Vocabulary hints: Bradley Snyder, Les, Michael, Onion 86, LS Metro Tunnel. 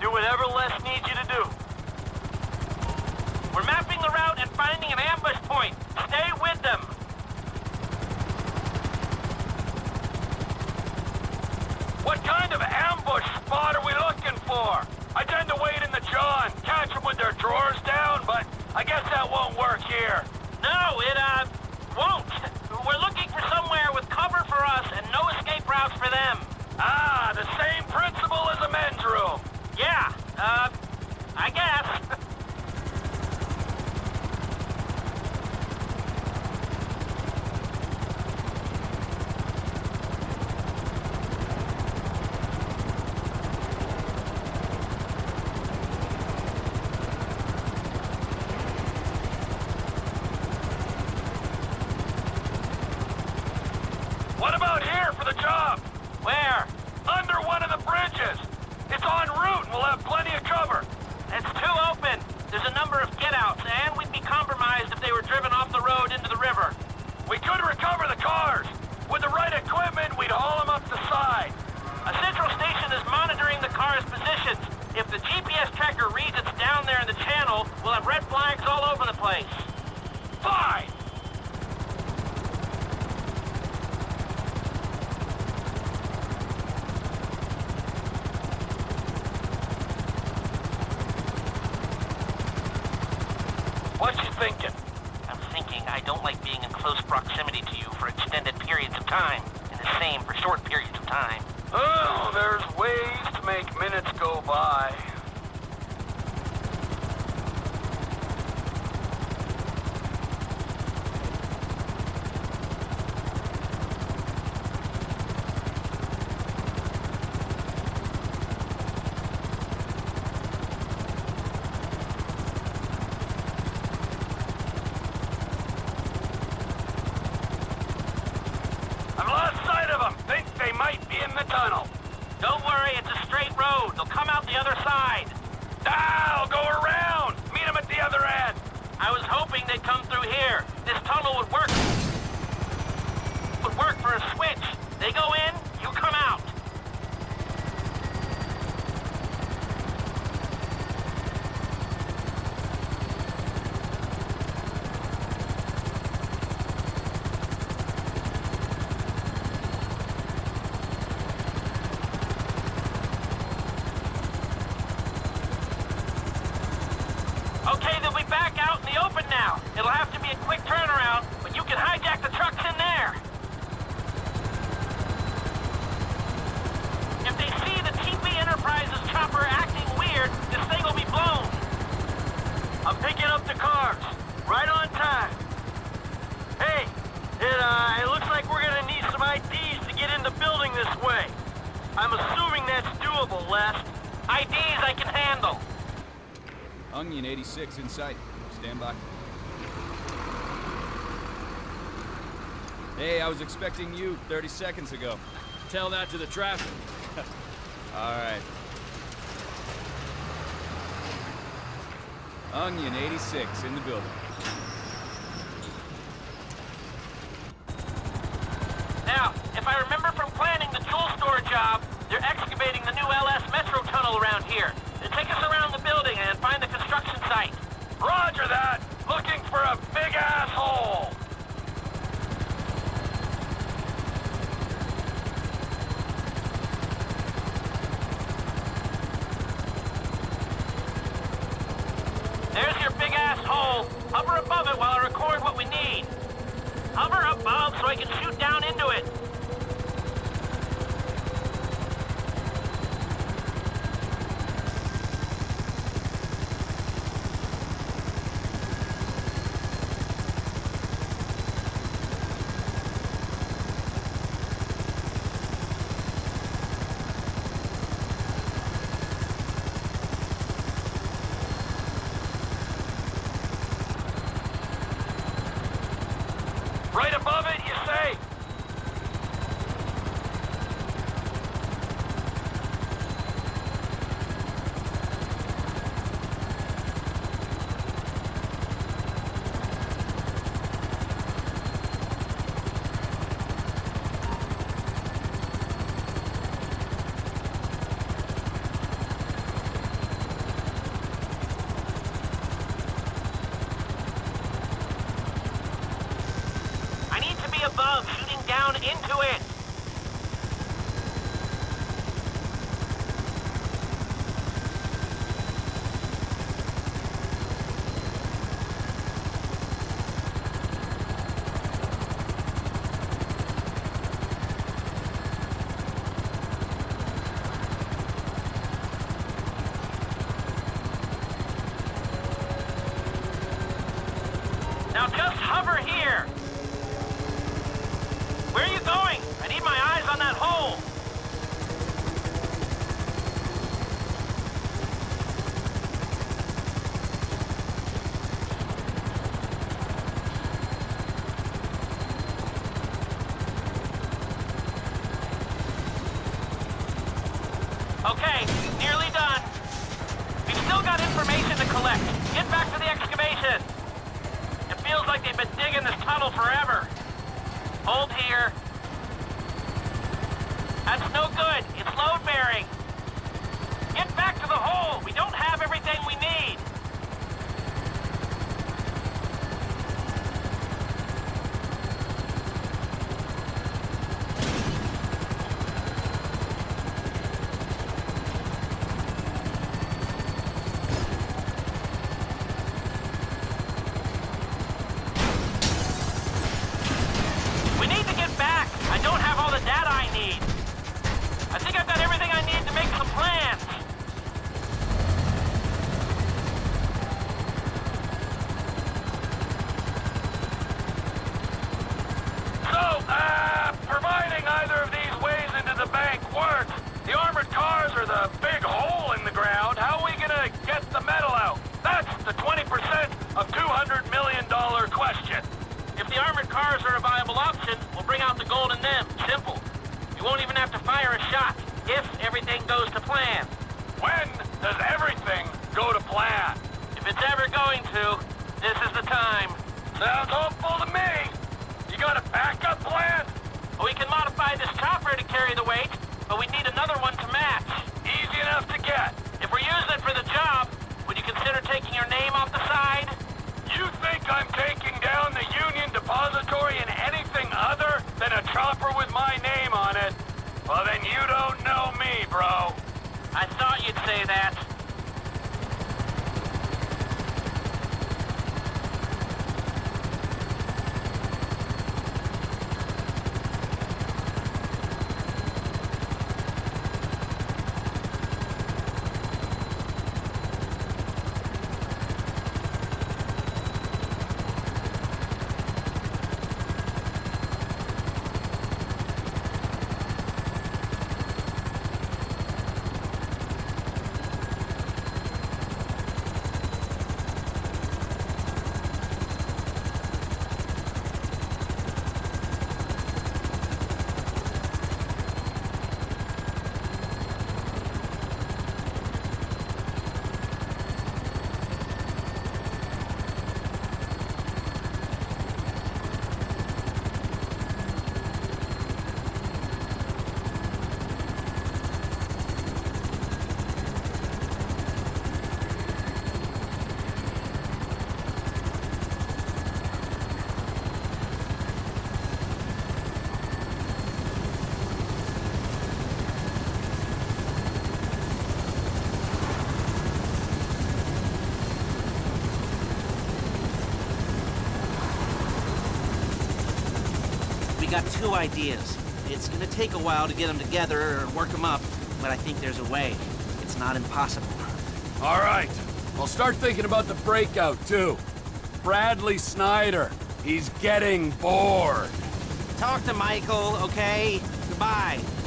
Do whatever Les needs you to do. We're mapping the route and finding an ambush point. Stay with them. What kind of ambush spot are we looking for? I tend to wait in the jaw and catch them with their drawers down, but I guess that won't work here. No, it, won't. We're looking for somewhere with cover for us and no escape routes for them. Ah, the same principle as a men's room. Yeah, I guess. Onion 86 in sight. Stand by. Hey, I was expecting you 30 seconds ago. Tell that to the traffic. All right. Onion 86 in the building. Now, if I remember from planning the tool store job, they're excavating the new LS Metro Tunnel around here. Take us around the building and find the construction site. Roger that! Looking for a big asshole! There's your big asshole. Hover above it while I record what we need. Hover up, Bob, so I can shoot down into it. Right above it, you say? Now just hover here. Where are you going? I need my eyes on that hole. Okay, nearly done. We've still got information to collect. Get back to the excavation. It feels like they've been digging this tunnel forever. Hold here. That's no good. It's load-bearing. Get back to the hole. We don't have everything we need. I got two ideas. It's gonna take a while to get them together or work them up, but I think there's a way. It's not impossible. All right. Well, start thinking about the breakout, too. Bradley Snyder. He's getting bored. Talk to Michael, okay? Goodbye.